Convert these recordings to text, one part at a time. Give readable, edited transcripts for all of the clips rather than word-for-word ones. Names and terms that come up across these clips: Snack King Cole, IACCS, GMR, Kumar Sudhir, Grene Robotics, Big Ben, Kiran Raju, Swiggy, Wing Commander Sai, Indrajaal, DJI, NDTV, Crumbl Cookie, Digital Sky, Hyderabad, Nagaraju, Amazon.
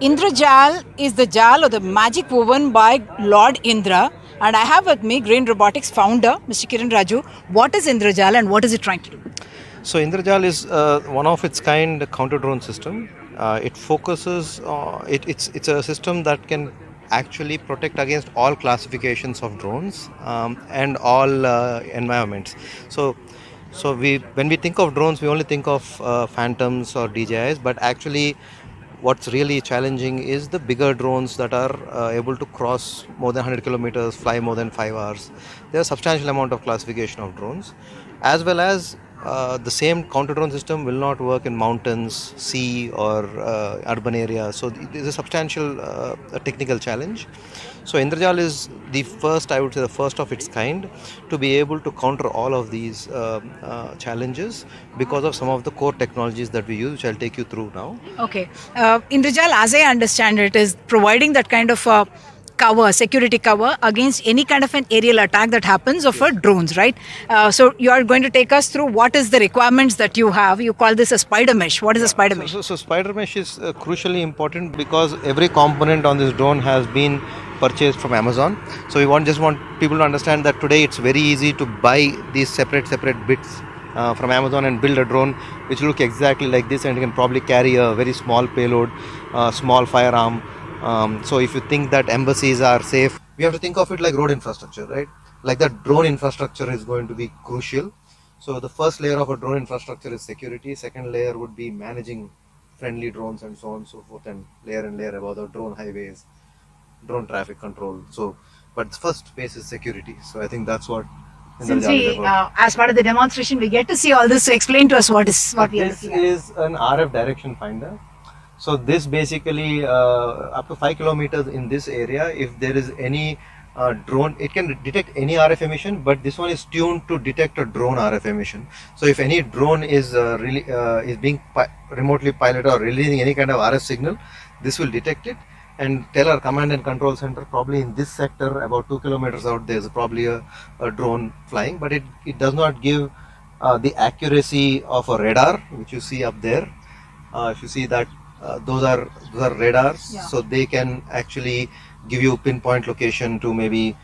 Indrajaal is the jal or the magic woven by Lord Indra, and I have with me Grene Robotics founder, Mr. Kiran Raju. What is Indrajaal and what is it trying to do? So Indrajaal is one of its kind counter drone system. It focuses, it's a system that can actually protect against all classifications of drones and all environments. So when we think of drones, we only think of Phantoms or DJIs, but actually what's really challenging is the bigger drones that are able to cross more than 100 kilometers, fly more than 5 hours. There's a substantial amount of classification of drones, as well as the same counter drone system will not work in mountains, sea or urban areas. So there's a substantial technical challenge. So Indrajaal is the first, I would say the first of its kind to be able to counter all of these challenges because of some of the core technologies that we use, which I'll take you through now. Okay. Indrajaal, as I understand it, is providing that kind of cover, security cover against any kind of an aerial attack that happens of drones, right? So you are going to take us through what is the requirements that you have. You call this a spider mesh. What is a spider mesh? So spider mesh is crucially important because every component on this drone has been purchased from Amazon. So we just want people to understand that today it's very easy to buy these separate bits from Amazon and build a drone which look exactly like this, and it can probably carry a very small payload, small firearm. So if you think that embassies are safe, we have to think of it like road infrastructure, right? Like that drone infrastructure is going to be crucial. So the first layer of a drone infrastructure is security. Second layer would be managing friendly drones and so on and so forth, and layer above the drone highways, drone traffic control. So, but the first phase is security. So I think that's what. Since we, as part of the demonstration, we get to see all this. So explain to us what we are looking at. This is an RF direction finder. So this basically up to 5 kilometers in this area, if there is any drone, it can detect any RF emission, but this one is tuned to detect a drone RF emission. So if any drone is remotely piloted or releasing any kind of RF signal, this will detect it and tell our command and control center probably in this sector about 2 kilometers out there is probably a drone flying, but it does not give the accuracy of a radar, which you see up there. If you see that, those are radars, so they can actually give you pinpoint location to maybe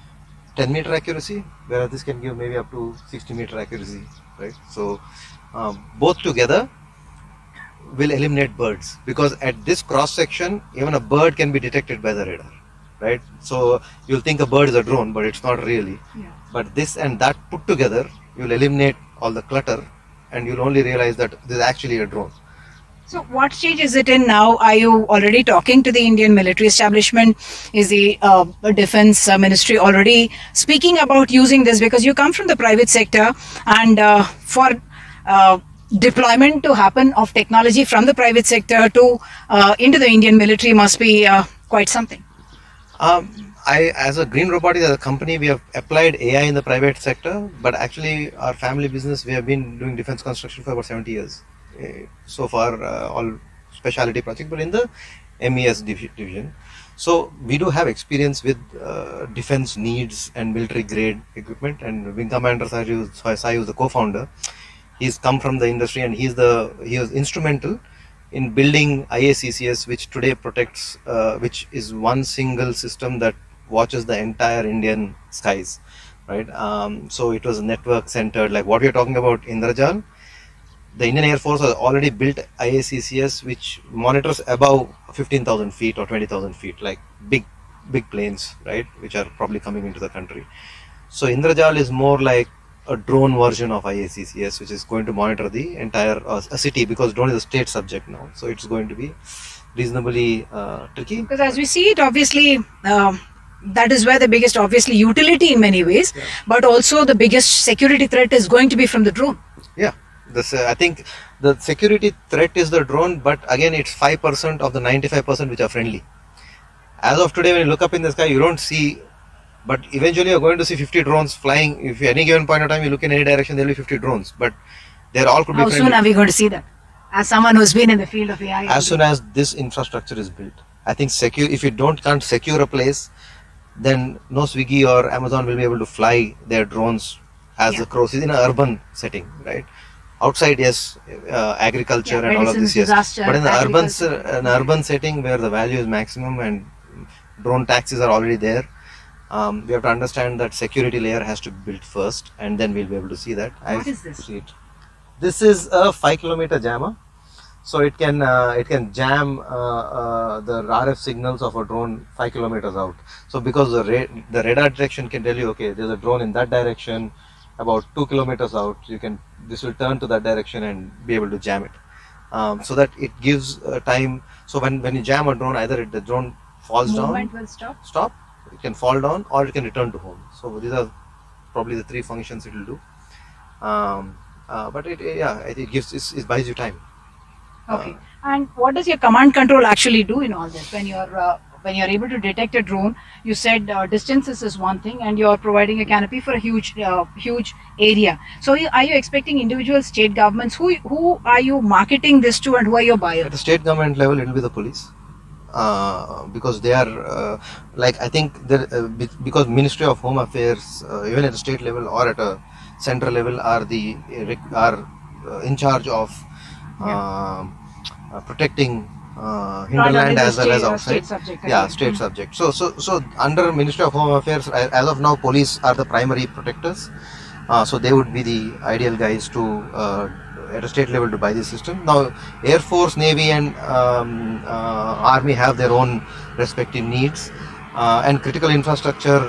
10-meter accuracy, whereas this can give maybe up to 60-meter accuracy, right? So both together will eliminate birds, because at this cross section even a bird can be detected by the radar, right? So you'll think a bird is a drone, but it's not really. But this and that put together, you'll eliminate all the clutter and you'll only realize that this is actually a drone. So what stage is it in now? Are you already talking to the Indian military establishment? Is the defense ministry already speaking about using this? Because you come from the private sector, and for deployment to happen of technology from the private sector to into the Indian military must be quite something. As a Grene Robotics, as a company, we have applied AI in the private sector, but actually our family business, we have been doing defense construction for about 70 years. So far all specialty projects, but in the MES division. So we do have experience with defense needs and military grade equipment, and Wing Commander Sai, who is the co-founder, he's come from the industry, and he was instrumental in building IACCS, which today protects, which is one single system that watches the entire Indian skies, right? So it was network centered, like what we are talking about Indrajaal. The Indian Air Force has already built IACCS, which monitors above 15,000 feet or 20,000 feet, like big planes, right, which are probably coming into the country. So Indrajaal is more like a drone version of IACCS, which is going to monitor the entire city, because drone is a state subject now. So it's going to be reasonably tricky. Because as we see it, obviously, that is where the biggest, obviously, utility in many ways, but also the biggest security threat is going to be from the drone. Yeah. This, I think the security threat is the drone, but again it's 5% of the 95% which are friendly. As of today, when you look up in the sky, you don't see, but eventually you're going to see 50 drones flying. If at any given point of time you look in any direction, there will be 50 drones, but they're all could be friendly. How soon are we going to see that? As someone who's been in the field of AI. As soon as this infrastructure is built. I think if you can't secure a place, then no Swiggy or Amazon will be able to fly their drones as the crow sees in an urban setting, right? outside, yes, agriculture and all of this, yes. But in the urban, an urban setting where the value is maximum and drone taxis are already there, we have to understand that security layer has to be built first, and then we'll be able to see that. What is this? This is a 5-kilometer jammer. So it can jam the RF signals of a drone 5 kilometers out. So because the radar detection can tell you, okay, there's a drone in that direction, about 2 kilometers out. This will turn to that direction and be able to jam it. So that it gives time. So when you jam a drone, either the drone falls down, movement will stop. It can fall down, or it can return to home. So these are probably the three functions it will do. But it gives it buys you time. Okay, and what does your command control actually do in all this? When you're able to detect a drone, you said distances is one thing, and you're providing a canopy for a huge area. So are you expecting individual state governments? Who are you marketing this to, and who are your buyers? At the state government level, it will be the police, because they are because Ministry of Home Affairs, even at the state level or at a central level, are in charge of. Protecting hinterland as well as outside. State subject. So under Ministry of Home Affairs, as of now, police are the primary protectors. So they would be the ideal guys to at a state level to buy this system. Now, Air Force, Navy, and Army have their own respective needs, and critical infrastructure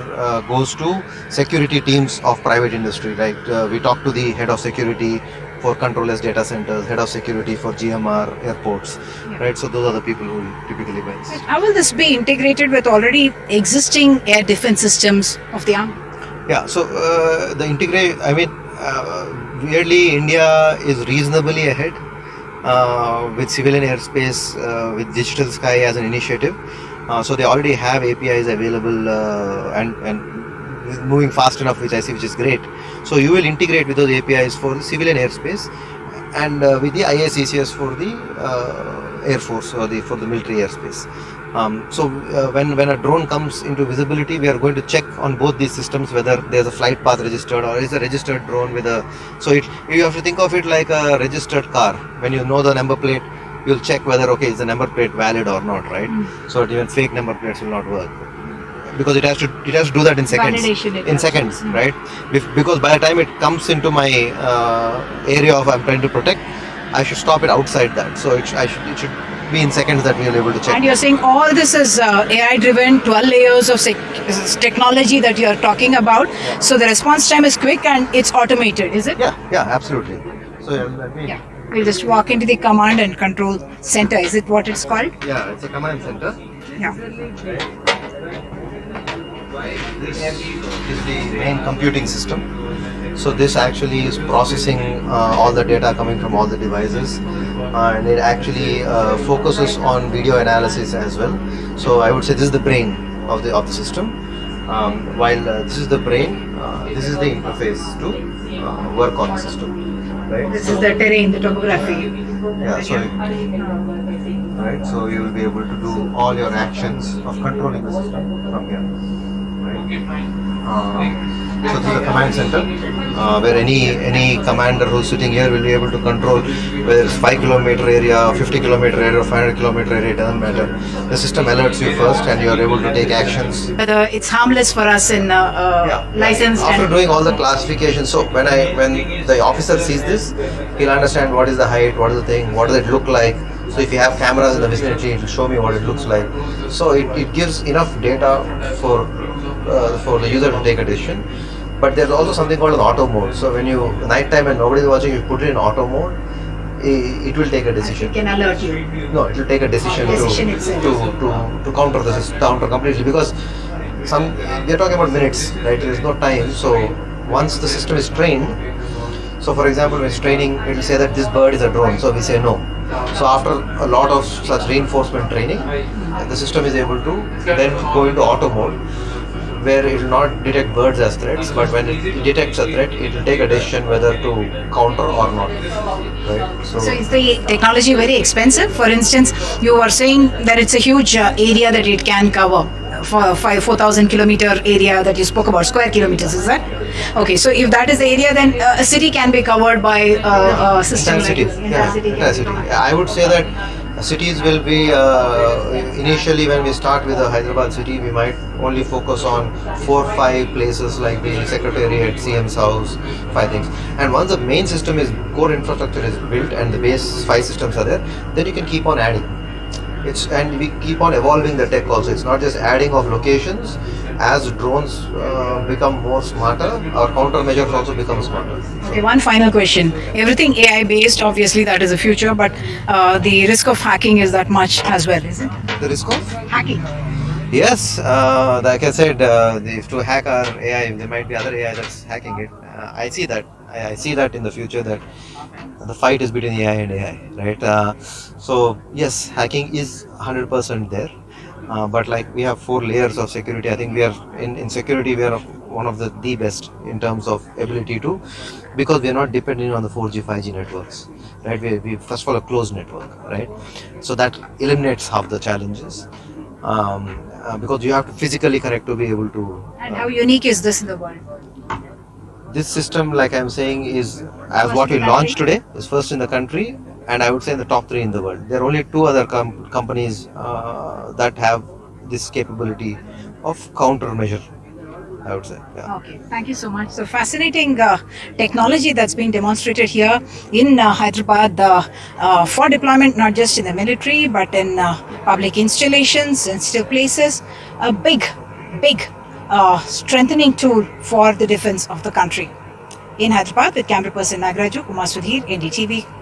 goes to security teams of private industry. Right? We talk to the head of security for controller's data centers, head of security for GMR airports, right? So those are the people who typically buy. How will this be integrated with already existing air defense systems of the army? Yeah, so weirdly, India is reasonably ahead with civilian airspace, with Digital Sky as an initiative. So they already have APIs available and moving fast enough, which is great. So you will integrate with those APIs for the civilian airspace, and with the IACCS for the Air Force or for the military airspace. When a drone comes into visibility, we are going to check on both these systems whether there's a flight path registered, or is a registered drone with a. So you have to think of it like a registered car. When you know the number plate, you'll check whether is the number plate valid or not, right? So that even fake number plates will not work. Because it has to do that in seconds. Right? Because by the time it comes into my area I'm trying to protect, I should stop it outside that. So it should be in seconds that we are able to check. And you're saying all this is AI-driven, 12 layers of technology that you're talking about. Yeah. So the response time is quick and it's automated, is it? Yeah, absolutely. So we'll just walk into the command and control center. Is it what it's called? Yeah, it's a command center. Yeah. This is the main computing system. So this actually is processing all the data coming from all the devices, and it actually focuses on video analysis as well. So I would say this is the brain of the system. While this is the brain, this is the interface to work on the system. Right? This is the terrain, the topography. Yeah. So you will be able to do all your actions of controlling the system from here. So this is a command center where any commander who's sitting here will be able to control whether it's 5-kilometer area, 50-kilometer area, or 500-kilometer area. It doesn't matter. The system alerts you first, and you are able to take actions. But it's harmless for us in licensed. After doing all the classification, so when the officer sees this, he'll understand what is the height, what is the thing, what does it look like. So if you have cameras in the vicinity, it will show me what it looks like. So it gives enough data for the user to take a decision. But there's also something called an auto mode. So when you nighttime and nobody's watching, you put it in auto mode. It will take a decision. It can alert you. No, it will take a decision, to counter the system, completely, because we are talking about minutes, right? There's no time. So once the system is trained, so for example, when it's training, it will say that this bird is a drone. So we say no. So after a lot of such reinforcement training, the system is able to then go into auto mode, where it will not detect birds as threats, but when it detects a threat, it will take a decision whether to counter or not. Right? So is the technology very expensive? For instance, you are saying that it's a huge area that it can cover. 4,000 kilometer area that you spoke about, square kilometers, is that? Okay, so if that is the area, then a city can be covered by a system. Entire city. I would say that cities will be, initially when we start with a Hyderabad city, we might only focus on 4 or 5 places like the Secretariat, CM's house, 5 things. And once the main system is, core infrastructure is built and the base 5 systems are there, then you can keep on adding. And we keep on evolving the tech also. It's not just adding of locations. As drones become more smarter, our countermeasures also become smarter. Okay, one final question. Everything AI based, obviously that is the future, but the risk of hacking is that much as well, is it? The risk of? Hacking. Yes, like I said, if to hack our AI, there might be other AI that's hacking it. I see that. I see that in the future that the fight is between AI and AI, right? So yes, hacking is 100% there, but like we have 4 layers of security. I think we are in security, we are one of the best in terms of ability to, because we are not dependent on the 4G, 5G networks, right? We first of all a closed network, right? So that eliminates half the challenges. Because you have to physically connect to be able to. And how unique is this in the world? This system, like I'm saying, is as what we launched today is first in the country, and I would say in the top 3 in the world. There are only 2 other companies that have this capability of countermeasure, I would say. Yeah. Okay, thank you so much. So fascinating technology that's been demonstrated here in Hyderabad for deployment, not just in the military, but in public installations, sensitive places. A big strengthening tool for the defense of the country. In Hyderabad, with camera person Nagaraju, Kumar Sudhir, NDTV.